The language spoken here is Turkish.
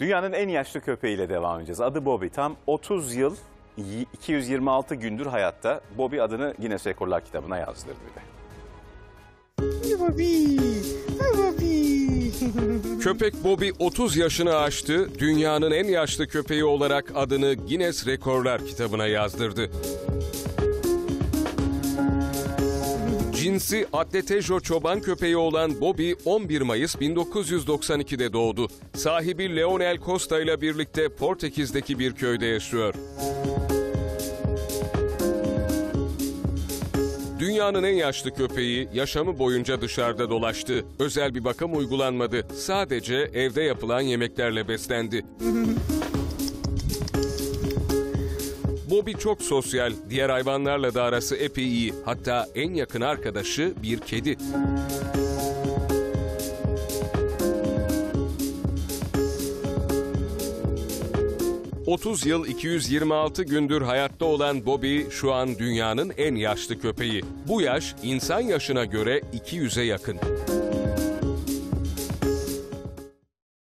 Dünyanın en yaşlı köpeğiyle devam edeceğiz. Adı Bobi. Tam 30 yıl 226 gündür hayatta. Bobi adını Guinness Rekorlar kitabına yazdırdı bile. Bobi, Bobi. Köpek Bobi 30 yaşını aştı. Dünyanın en yaşlı köpeği olarak adını Guinness Rekorlar kitabına yazdırdı. Cinsi atletejo çoban köpeği olan Bobi 11 Mayıs 1992'de doğdu. Sahibi Leonel Costa ile birlikte Portekiz'deki bir köyde yaşıyor. Dünyanın en yaşlı köpeği yaşamı boyunca dışarıda dolaştı. Özel bir bakım uygulanmadı. Sadece evde yapılan yemeklerle beslendi. Bobi çok sosyal, diğer hayvanlarla da arası epey iyi. Hatta en yakın arkadaşı bir kedi. ...30 yıl 226 gündür hayatta olan Bobi şu an dünyanın en yaşlı köpeği. Bu yaş insan yaşına göre 200'e yakın.